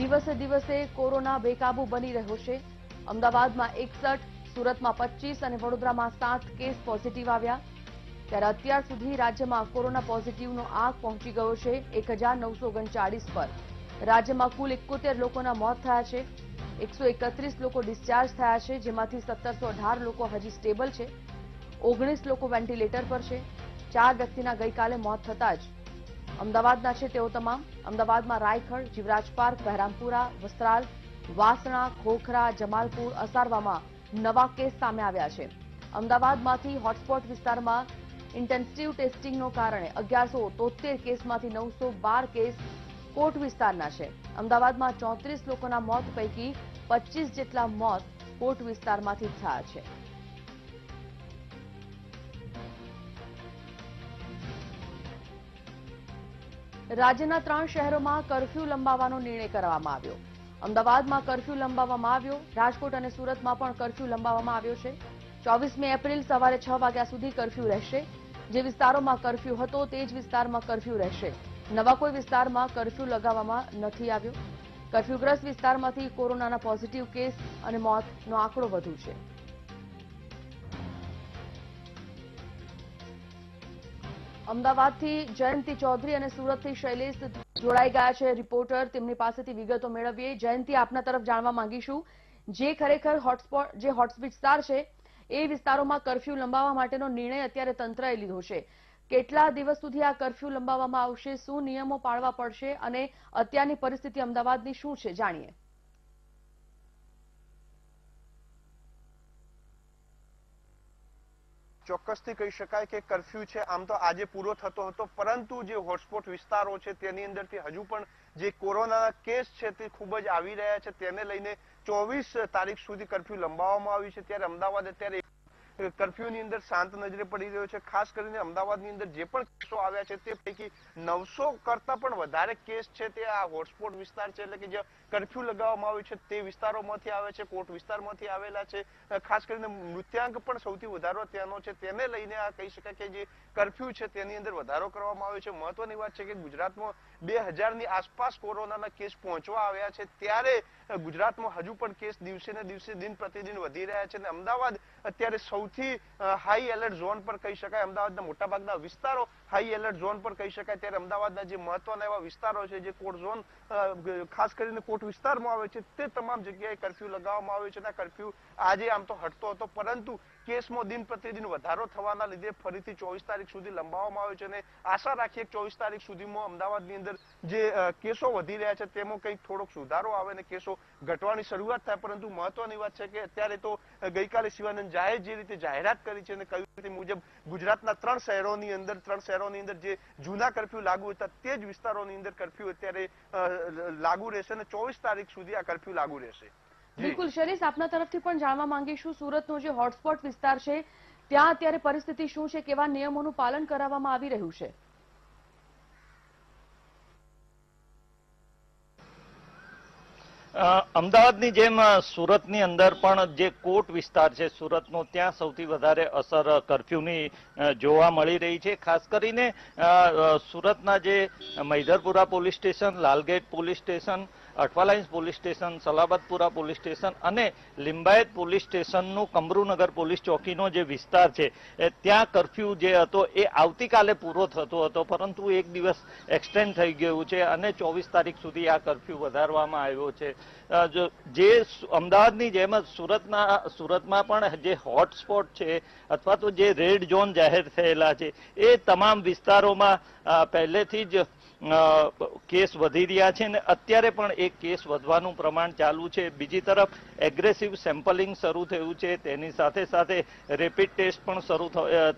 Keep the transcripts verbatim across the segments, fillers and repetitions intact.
દિવસે દિવસે કોરોના બેકાબુ બની રહ્યો છે। અમદાવાદમાં એકસઠ, સુરતમાં પચીસ અને વડોદરામાં સાત કેસ પોઝિટિવ આવ્યા। ત્યારે અત્યાર સુધી રાજ્યમાં કોરોના પોઝિટિવનો આંક પહોંચી ગયો છે એક હજાર નવસો ઓગણચાળીસ પર। રાજ્યમાં કુલ એકોતેર લોકોના મોત થયા છે, એકસો એકત્રીસ લોકો ડિસ્ચાર્જ થયા છે, જેમાંથી સત્તરસો અઢાર લોકો હજી સ્ટેબલ છે, ઓગણીસ લોકો વેન્ટિલેટર પર છે, ચાર વ્યક્તિના ગઈકાલે મોત થતા જ અમદાવાદના છે તેઓ તમામ। અમદાવાદમાં રાયખડ, જીવરાજ પાર્ક, બહેરામપુરા, વસ્ત્રાલ, વાસણા, ખોખરા, જમાલપુર, અસારવામાં નવા કેસ સામે આવ્યા છે। અમદાવાદમાંથી હોટસ્પોટ વિસ્તારમાં ઇન્ટેન્સિવ ટેસ્ટિંગનો કારણે અગિયારસો તોતેર કેસમાંથી નવસો બાર કેસ કોટ વિસ્તારના છે। અમદાવાદમાં ચોત્રીસ લોકોના મોત પૈકી પચીસ જેટલા મોત કોટ વિસ્તારમાંથી થયા છે। રાજ્યના ત્રણ શહેરોમાં કર્ફ્યુ લંબાવવાનો નિર્ણય કરવામાં આવ્યો। અમદાવાદમાં કર્ફ્યુ લંબાવવામાં આવ્યો, રાજકોટ અને સુરતમાં પણ કર્ફ્યુ લંબાવવામાં આવ્યો છે। ચોવીસમી એપ્રિલ સવારે છ વાગ્યા સુધી કર્ફ્યુ રહેશે। જે વિસ્તારોમાં કર્ફ્યુ હતો તે જ વિસ્તારમાં કર્ફ્યુ રહેશે, નવા કોઈ વિસ્તારમાં કર્ફ્યુ લગાવવામાં નથી આવ્યો। કર્ફ્યુગ્રસ્ત વિસ્તારમાંથી કોરોનાના પોઝિટિવ કેસ અને મોતનો આંકડો વધુ છે। અમદાવાદથી જયંતિ ચૌધરી અને સુરતથી શૈલેષ જોડાઈ ગયા છે રિપોર્ટર, તેમની પાસેથી વિગતો મેળવીએ। જયંતિ, આપના તરફ જાણવા માંગીશું, જે ખરેખર હોટસ્પોટ જે હોટ વિસ્તાર છે એ વિસ્તારોમાં કર્ફ્યુ લંબાવવા માટેનો નિર્ણય અત્યારે તંત્રએ લીધો છે, કેટલા દિવસ સુધી આ કર્ફ્યુ લંબાવવામાં આવશે, શું નિયમો પાળવા પડશે અને અત્યારની પરિસ્થિતિ અમદાવાદની શું છે જાણીએ। ચોક્કસથી કહી શકાય કે કર્ફ્યુ છે આમ તો આજે પૂરો થતો હતો, પરંતુ જે હોટસ્પોટ વિસ્તારો છે તેની અંદરથી હજુ પણ જે કોરોનાના કેસ છે તે ખૂબ જ આવી રહ્યા છે, તેને લઈને ચોવીસ તારીખ સુધી કર્ફ્યુ લંબાવવામાં આવ્યું છે। ત્યારે અમદાવાદ અત્યારે કર્ફ્યુની અંદર શાંત નજરે પડી રહ્યો છે। ખાસ કરીને અમદાવાદની અંદર જે પણ કેસો આવ્યા છે તે પૈકી નવસો કરતા પણ વધારે કેસ છે તે આ હોટસ્પોટ વિસ્તાર છે, એટલે કે જે કર્ફ્યુ લગાવવામાં આવ્યું છે તે વિસ્તારોમાંથી આવે છે, કોટ વિસ્તારમાંથી આવેલા છે। ખાસ કરીને મૃત્યાંક પણ સૌથી વધારો ત્યાંનો છે, તેને લઈને આ કહી શકાય કે જે કર્ફ્યુ છે તેની અંદર વધારો કરવામાં આવ્યો છે। મહત્વની વાત છે કે ગુજરાતમાં બે હજારની આસપાસ કોરોનાના કેસ પહોંચવા આવ્યા છે, ત્યારે ગુજરાતમાં હજુ પણ કેસ દિવસે ને દિવસે દિન પ્રતિદિન વધી રહ્યા છે અને અમદાવાદ અત્યારે સૌ થી હાઈ એલર્ટ ઝોન પર કહી શકાય, અમદાવાદના મોટાભાગના વિસ્તારો હાઈ એલર્ટ ઝોન પર કહી શકાય। ત્યારે અમદાવાદના જે મહત્વના એવા વિસ્તારો છે જે કોટ ઝોન ખાસ કરીને કોટ વિસ્તારમાં આવે છે તે તમામ જગ્યાએ કર્ફ્યુ લગાવવામાં આવ્યો છે અને કર્ફ્યુ આજે આમ તો હટતો હતો, પરંતુ કેસમાં દિન પ્રતિદિન વધારો થવાના લીધે ફરીથી ચોવીસ તારીખ સુધી લંબાવવામાં આવ્યો છે અને આશા રાખીએ ચોવીસ તારીખ સુધીમાં અમદાવાદની અંદર જે કેસો વધી રહ્યા છે તેમાં કંઈક થોડોક સુધારો આવે અને કેસો ઘટવાની શરૂઆત થાય। પરંતુ મહત્વની વાત છે કે અત્યારે તો ગઈકાલે શિવાનંદ ઝાએ જે રીતે જાહેરાત કરી છે અને કહ્યું મુજબ ગુજરાતના ત્રણ શહેરોની અંદર ત્રણ શહેરોની અંદર જે જૂના કર્ફ્યુ લાગુ હતા તે જ વિસ્તારોની અંદર કર્ફ્યુ અત્યારે લાગુ રહેશે અને ચોવીસ તારીખ સુધી આ કર્ફ્યુ લાગુ રહેશે। બિલકુલ શૈલેષ, આપના તરફથી પણ જાણવા માંગીશું, સુરતનો જે હોટસ્પોટ વિસ્તાર છે ત્યાં અત્યારે પરિસ્થિતિ શું છે, કેવા નિયમોનું પાલન કરાવવામાં આવી રહ્યું છે? અમદાવાદની જેમ સુરતની અંદર પણ જે કોટ વિસ્તાર છે સુરતનો, ત્યાં સૌથી વધારે અસર કર્ફ્યુની જોવા મળી રહી છે। ખાસ કરીને સુરતના જે Maidharpura police station, Lalgate police station, Athwa Lines police station, Salabatpura police station અને લિંબાયત પોલીસ સ્ટેશનનું કમરૂનગર પોલીસ ચોકીનો જે વિસ્તાર છે ત્યાં કર્ફ્યુ જે હતો એ આવતીકાલે પૂરો થતો હતો, પરંતુ એક દિવસ એક્સટેન્ડ થઈ ગયું છે અને ચોવીસ તારીખ સુધી આ કર્ફ્યુ વધારવામાં આવ્યો છે। જે અમદાવાદની જેમ જ સુરતના સુરતમાં પણ જે હોટસ્પોટ છે અથવા તો જે રેડ ઝોન જાહેર થયેલા છે એ તમામ વિસ્તારોમાં પહેલેથી જ કેસ વધી રહ્યા છે અને અત્યારે પણ એક કેસ વધવાનું પ્રમાણ ચાલુ છે। બીજી તરફ એગ્રેસિવ સેમ્પલિંગ શરૂ થયું છે, તેની સાથે સાથે રેપિડ ટેસ્ટ પણ શરૂ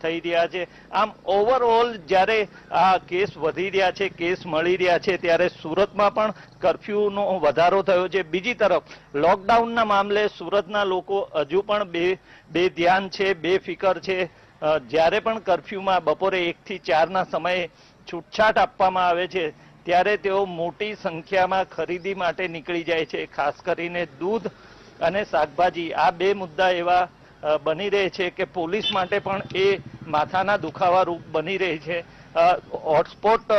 થઈ રહ્યા છે। આમ ઓવરઓલ જ્યારે આ કેસ વધી રહ્યા છે, કેસ મળી રહ્યા છે, ત્યારે સુરતમાં પણ કર્ફ્યુનો વધારો થયો છે। બીજી તરફ લોકડાઉનના મામલે સુરતના લોકો હજુ પણ બે બે ધ્યાન છે, બે ફિકર છે। જ્યારે પણ કર્ફ્યુમાં બપોરે એકથી ચારના સમયે છૂટછાટ આપવામાં આવે છે ત્યારે તેઓ મોટી સંખ્યામાં ખરીદી માટે નીકળી જાય છે। ખાસ કરીને દૂધ અને શાકભાજી આ બે મુદ્દા એવા બની રહે છે કે પોલીસ માટે પણ એ માથાના દુખાવા રૂપ બની રહે છે। હોટસ્પોટ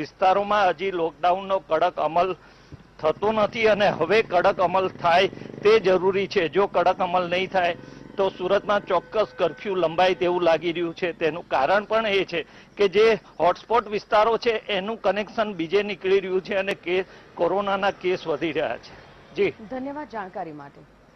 વિસ્તારોમાં હજી લોકડાઉનનો કડક અમલ थतो नथी अने हवे कड़क अमल थाय ते जरूरी छे। जो कड़क अमल नहीं थाय तो सूरत में चौक्कस कर्फ्यू लंबाई तेवुं लागी रह्युं छे। तेनुं कारण पण ए छे के जे हॉटस्पॉट विस्तारों छे एनुं कनेक्शन बीजे निकली रह्युं छे अने कोरोना ना केस वधी रह्या छे। जी धन्यवाद जानकारी माटे।